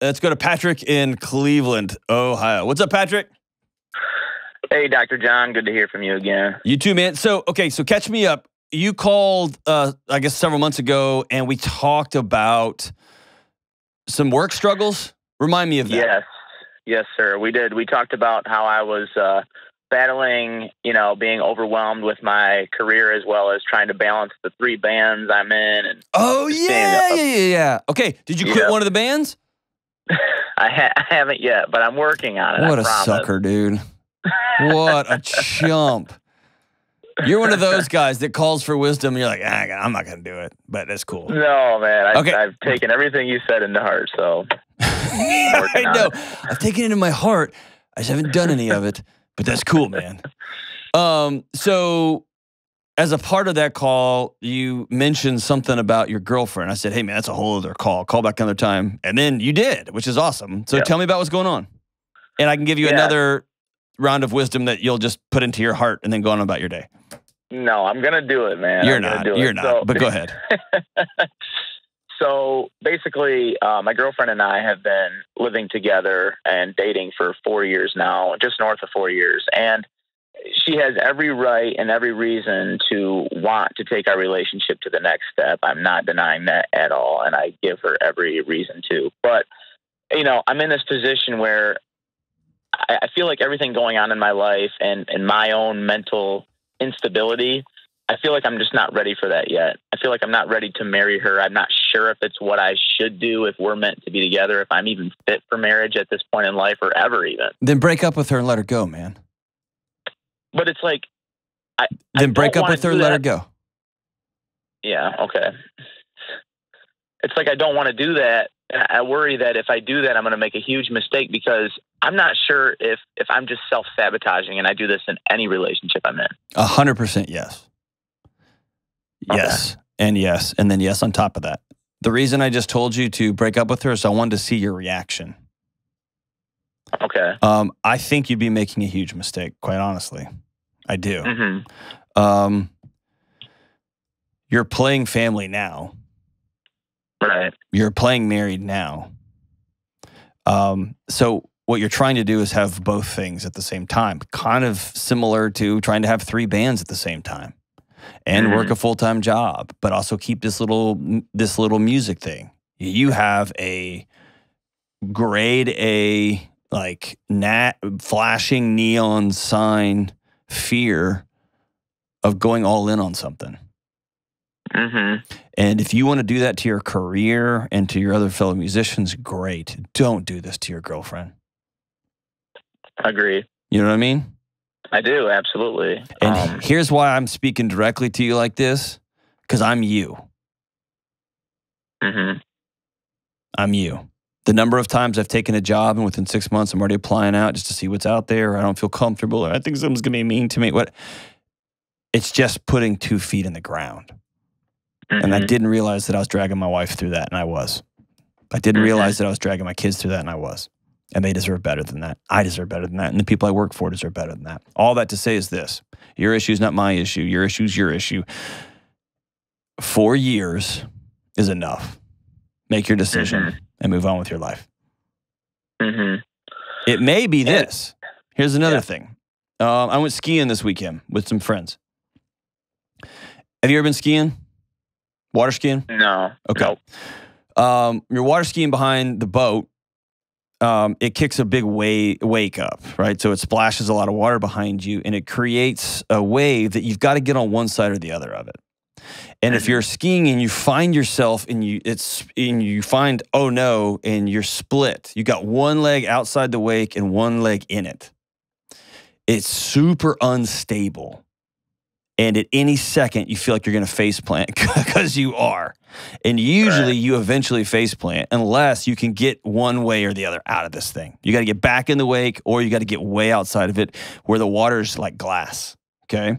Let's go to Patrick in Cleveland, Ohio. What's up, Patrick? Hey, Dr. John. Good to hear from you again. You too, man. So, okay, so catch me up. You called, I guess, several months ago, and we talked about some work struggles. Remind me of that. Yes. Yes, sir. We did. We talked about how I was battling, you know, being overwhelmed with my career as well as trying to balance the three bands I'm in. And yeah. Okay. Did you quit one of the bands? I haven't yet, but I'm working on it. What a sucker, dude. What a chump. You're one of those guys that calls for wisdom. You're like, I'm not going to do it, but that's cool. No, man. I've taken everything you said into heart, so. I know. I've taken it into my heart. I just haven't done any of it, but that's cool, man. So as a part of that call, you mentioned something about your girlfriend. I said, hey, man, that's a whole other call. Call back another time. And then you did, which is awesome. So tell me about what's going on. And I can give you another round of wisdom that you'll just put into your heart and then go on about your day. No, I'm going to do it, man. You're not, but go ahead. So basically, my girlfriend and I have been living together and dating for 4 years now, just north of 4 years. And she has every right and every reason to want to take our relationship to the next step. I'm not denying that at all. And I give her every reason to. But, you know, I'm in this position where I feel like everything going on in my life and my own mental instability, I feel like I'm just not ready for that yet. I feel like I'm not ready to marry her. I'm not sure if it's what I should do, if we're meant to be together, if I'm even fit for marriage at this point in life or ever even. Then break up with her and let her go, man. But it's like... Then break up with her and let her go. Yeah, okay. It's like I don't want to do that. I worry that if I do that, I'm going to make a huge mistake because I'm not sure if I'm just self-sabotaging, and I do this in any relationship I'm in. 100% yes. Yes, okay. And yes, and then yes on top of that. The reason I just told you to break up with her is I wanted to see your reaction. Okay. I think you'd be making a huge mistake, quite honestly. I do. Mm-hmm. You're playing family now. Right. You're playing married now. So what you're trying to do is have both things at the same time, kind of similar to trying to have three bands at the same time and work a full-time job, but also keep this little music thing. You have a grade A, like flashing neon sign fear of going all in on something. Mm-hmm. And if you want to do that to your career and to your other fellow musicians, great. Don't do this to your girlfriend. Agree. You know what I mean? I do, absolutely. And here's why I'm speaking directly to you like this, because I'm you. Mm-hmm. I'm you. The number of times I've taken a job and within 6 months I'm already applying out just to see what's out there, or I don't feel comfortable, or I think someone's going to be mean to me. What? It's just putting 2 feet in the ground. Mm-hmm. And I didn't realize that I was dragging my wife through that, and I was. I didn't realize that I was dragging my kids through that, and I was. And they deserve better than that. I deserve better than that. And the people I work for deserve better than that. All that to say is this. Your issue is not my issue. Your issue is your issue. 4 years is enough. Make your decision and move on with your life. Mm-hmm. It may be this. Here's another thing. I went skiing this weekend with some friends. Have you ever been skiing? Water skiing? No. Okay. Nope. You're water skiing behind the boat. It kicks a big wake up, right? So it splashes a lot of water behind you, and it creates a wave that you've got to get on one side or the other of it. And if you're skiing and you find yourself and you find, oh no, and you're split. You got one leg outside the wake and one leg in it. It's super unstable. And at any second, you feel like you're going to face plant because you are. And usually you eventually face plant unless you can get one way or the other out of this thing. You got to get back in the wake, or you got to get way outside of it where the water's like glass. Okay.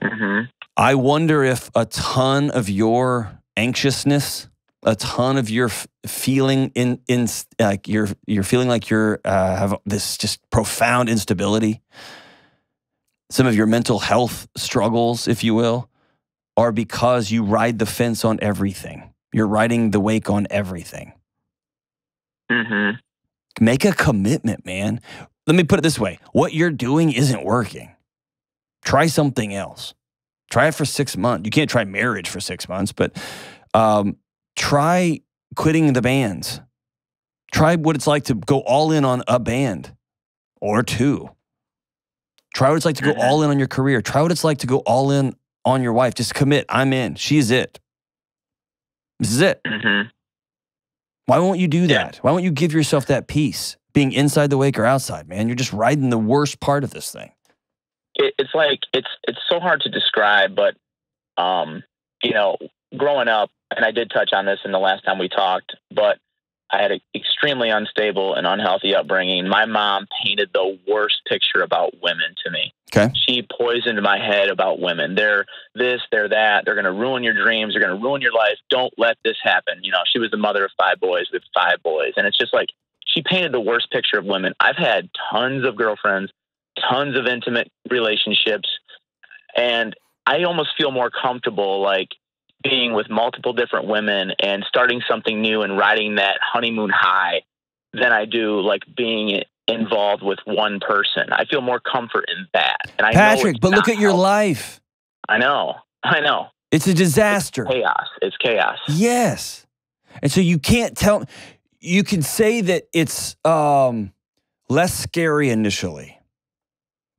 Mm-hmm. I wonder if a ton of your anxiousness, a ton of your feeling like you have this just profound instability, some of your mental health struggles, if you will, are because you ride the fence on everything. You're riding the wake on everything. Make a commitment, man. Let me put it this way. What you're doing isn't working. Try something else. Try it for 6 months. You can't try marriage for 6 months, but try quitting the bands. Try what it's like to go all in on a band or two. Try what it's like to go all in on your career. Try what it's like to go all in on your wife. Just commit. I'm in. She's it. This is it. Why won't you do that? Why won't you give yourself that peace, being inside the wake or outside, man? You're just riding the worst part of this thing. It's like, it's so hard to describe, but, you know, growing up, and I did touch on this in the last time we talked, but I had an extremely unstable and unhealthy upbringing. My mom painted the worst picture about women to me. Okay. She poisoned my head about women. They're this, they're that. They're going to ruin your dreams. They're going to ruin your life. Don't let this happen. You know, she was the mother of 5 boys with 5 boys. And it's just like, she painted the worst picture of women. I've had tons of girlfriends, tons of intimate relationships. And I almost feel more comfortable, like, being with multiple different women and starting something new and riding that honeymoon high than I do like being involved with one person. I feel more comfort in that. And I Patrick, but look at your life. I know. I know. It's a disaster. It's chaos. It's chaos. Yes. And so you can't tell, you can say that it's less scary initially,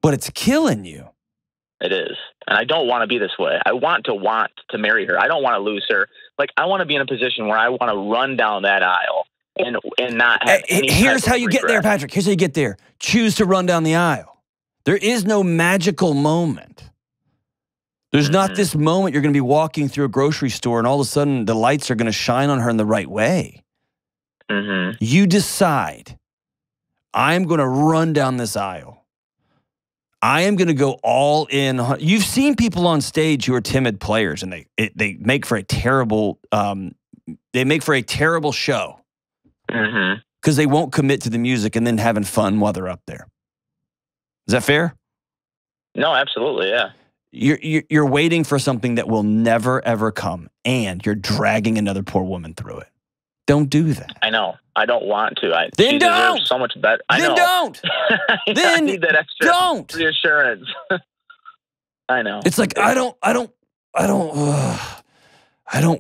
but it's killing you. It is. And I don't want to be this way. I want to marry her. I don't want to lose her. Like, I want to be in a position where I want to run down that aisle and not have any Here's how you regret. Get there, Patrick. Here's how you get there. Choose to run down the aisle. There is no magical moment. There's not this moment you're going to be walking through a grocery store and all of a sudden the lights are going to shine on her in the right way. You decide, I'm going to run down this aisle. I am going to go all in. You've seen people on stage who are timid players, and they make for a terrible show because they won't commit to the music and then having fun while they're up there. Is that fair? No, absolutely, yeah. You're waiting for something that will never ever come, and you're dragging another poor woman through it. Don't do that. I know. I don't want to. Then don't. So much better. I know. Don't. Then I need that extra reassurance. I know. It's like, yeah. I don't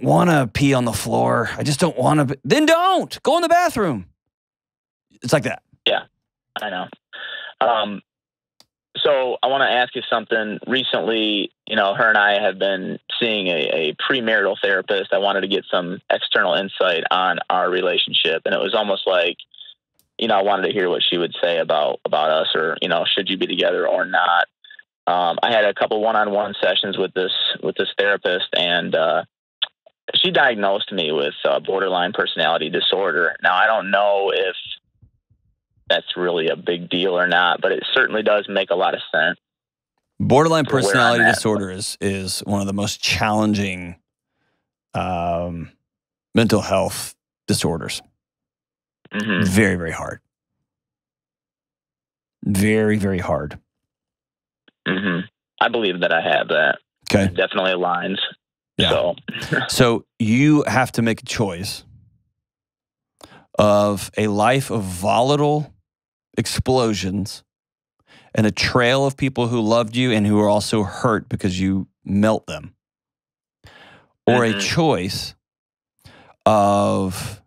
want to pee on the floor. I just don't want to. Then don't go in the bathroom. It's like that. Yeah, I know. So I want to ask you something. Recently, you know, her and I have been seeing a premarital therapist. I wanted to get some external insight on our relationship. And it was almost like, you know, I wanted to hear what she would say about us, or, you know, should you be together or not? I had a couple one-on-one sessions with this therapist, and she diagnosed me with borderline personality disorder. Now, I don't know if that's really a big deal or not, but it certainly does make a lot of sense. Borderline personality disorder is one of the most challenging mental health disorders. Very, very hard. Very, very hard. I believe that I have that. Okay. It definitely aligns. Yeah. So. So you have to make a choice of a life of volatile explosions and a trail of people who loved you and who are also hurt because you melt them, or a choice of,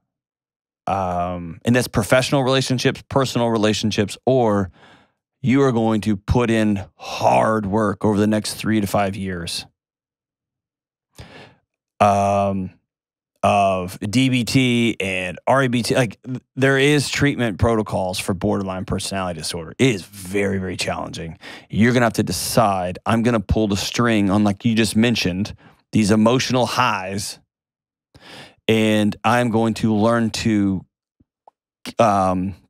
and that's professional relationships, personal relationships, or you are going to put in hard work over the next 3 to 5 years of DBT and REBT. Like, there is treatment protocols for borderline personality disorder. It is very, very challenging. You're going to have to decide, I'm going to pull the string on, like you just mentioned, these emotional highs, and I'm going to learn to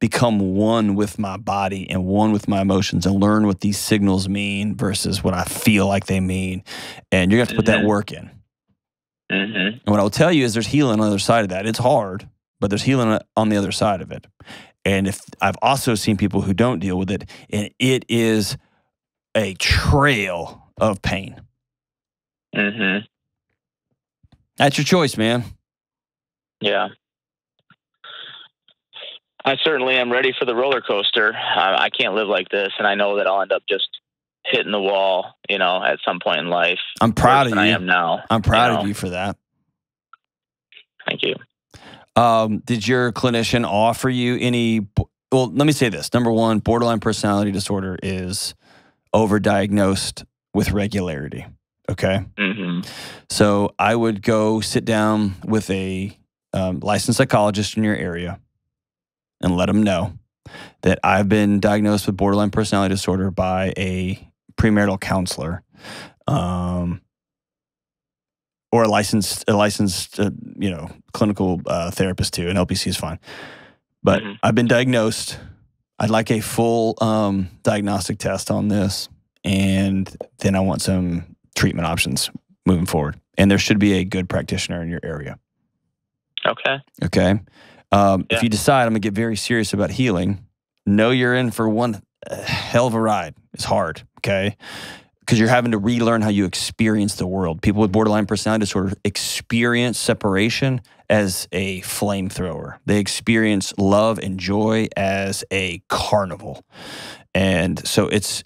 become one with my body and one with my emotions and learn what these signals mean versus what I feel like they mean. And you're going to have to put that work in. And what I'll tell you is there's healing on the other side of that. It's hard, but there's healing on the other side of it. And if I've also seen people who don't deal with it, and it is a trail of pain. That's your choice, man. Yeah. I certainly am ready for the roller coaster. I can't live like this, and I know that I'll end up just hitting the wall, you know, at some point in life. I'm proud of you. I am now. I'm proud of you for that. Thank you. Did your clinician offer you any? Well, let me say this. Number one, borderline personality disorder is overdiagnosed with regularity. Okay. Mm-hmm. So I would go sit down with a licensed psychologist in your area and let them know that I've been diagnosed with borderline personality disorder by a premarital counselor, or a licensed you know, clinical therapist too. An LPC is fine, but mm-hmm. I've been diagnosed. I'd like a full diagnostic test on this, and then I want some treatment options moving forward. And there should be a good practitioner in your area. Okay. Okay. If you decide I'm gonna get very serious about healing, know you're in for one hell of a ride. It's hard, okay? Because you're having to relearn how you experience the world. People with borderline personality disorder experience separation as a flamethrower. They experience love and joy as a carnival. And so it's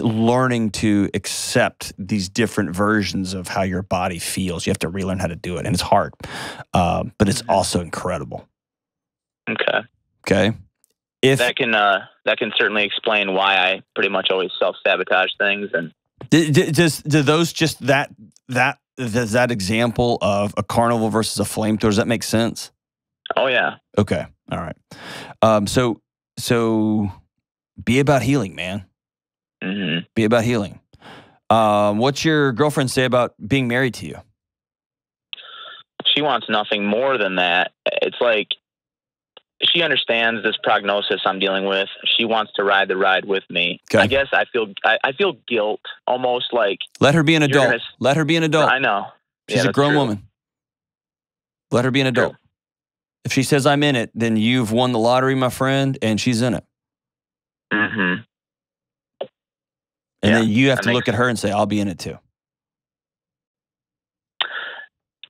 learning to accept these different versions of how your body feels. You have to relearn how to do it, and it's hard. But it's also incredible. Okay. Okay. If that can certainly explain why I pretty much always self-sabotage things. And does that example of a carnival versus a flamethrower, does that make sense? Oh yeah. Okay. All right. So be about healing, man. Mm-hmm. Be about healing. What's your girlfriend say about being married to you? She wants nothing more than that. It's like, she understands this prognosis I'm dealing with. She wants to ride the ride with me. Okay. I guess I feel guilt, almost like... Let her be an adult. Let her be an adult. I know. She's a grown woman. Let her be an adult. True. If she says I'm in it, then you've won the lottery, my friend, and she's in it. Mm-hmm. And then you have to look at her and say, I'll be in it too.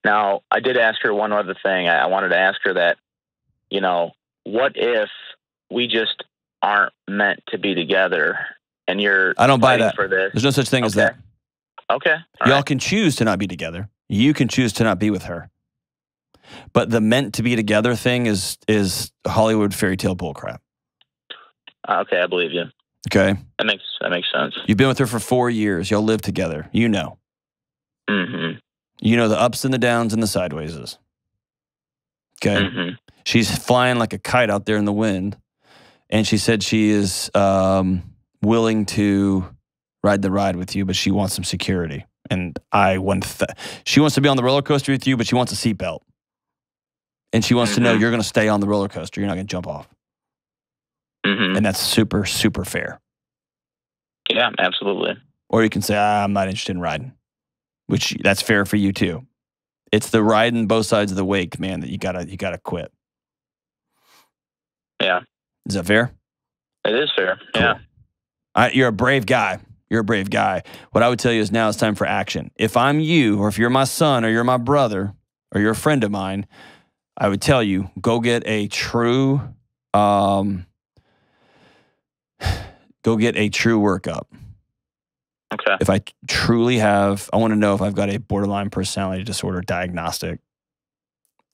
Now, I did ask her one other thing. I wanted to ask her that, you know, what if we just aren't meant to be together and you're... I don't buy that. For this? There's no such thing as that. Okay. Y'all can choose to not be together. You can choose to not be with her. But the meant to be together thing is Hollywood fairy tale bullcrap. Okay, I believe you. Okay. That makes sense. You've been with her for 4 years. Y'all live together. You know. Mm-hmm. You know the ups and the downs and the sidewayses. Okay. Mm-hmm. She's flying like a kite out there in the wind, and she said she is willing to ride the ride with you, but she wants some security. And she wants to be on the roller coaster with you, but she wants a seatbelt, and she wants to know you're going to stay on the roller coaster. You're not going to jump off, and that's super, super fair. Yeah, absolutely. Or you can say, I'm not interested in riding, which that's fair for you too. It's the riding both sides of the wake, man, that you gotta quit. Yeah. Is that fair? It is fair. Cool. Yeah. You're a brave guy. You're a brave guy. What I would tell you is now it's time for action. If I'm you, or if you're my son, or you're my brother, or you're a friend of mine, I would tell you, go get a true, workup. Okay. If I truly have, I want to know if I've got a borderline personality disorder diagnostic.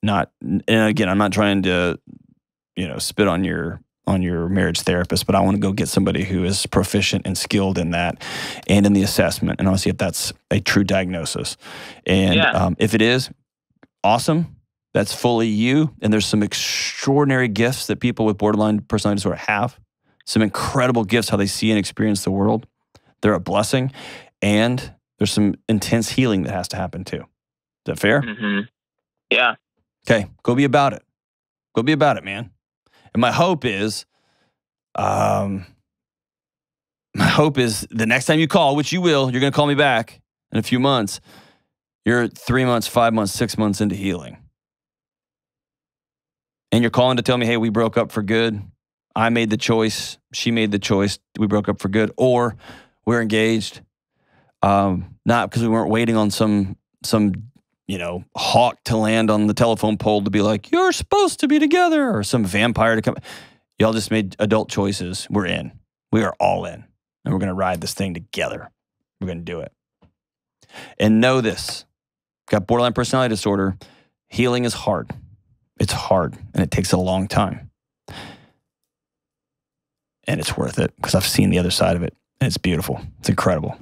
And again, I'm not trying to, you know, spit on your marriage therapist, but I want to go get somebody who is proficient and skilled in that and in the assessment, and I'll see if that's a true diagnosis. And if it is, awesome. That's fully you, and there's some extraordinary gifts that people with borderline personality disorder have, some incredible gifts, how they see and experience the world. They're a blessing, and there's some intense healing that has to happen too. Is that fair? Mm-hmm. Yeah. Okay, go be about it. Go be about it, man. And my hope is the next time you call, which you will, you're going to call me back in a few months, you're 3 months, 5 months, 6 months into healing. And you're calling to tell me, hey, we broke up for good. I made the choice. She made the choice. We broke up for good. Or we're engaged. Not because we weren't waiting on some you know, hawk to land on the telephone pole to be like, you're supposed to be together, or some vampire to come. Y'all just made adult choices. We're in. We are all in. And we're going to ride this thing together. We're going to do it. And know this. Got borderline personality disorder. Healing is hard. It's hard. And it takes a long time. And it's worth it because I've seen the other side of it. And it's beautiful. It's incredible.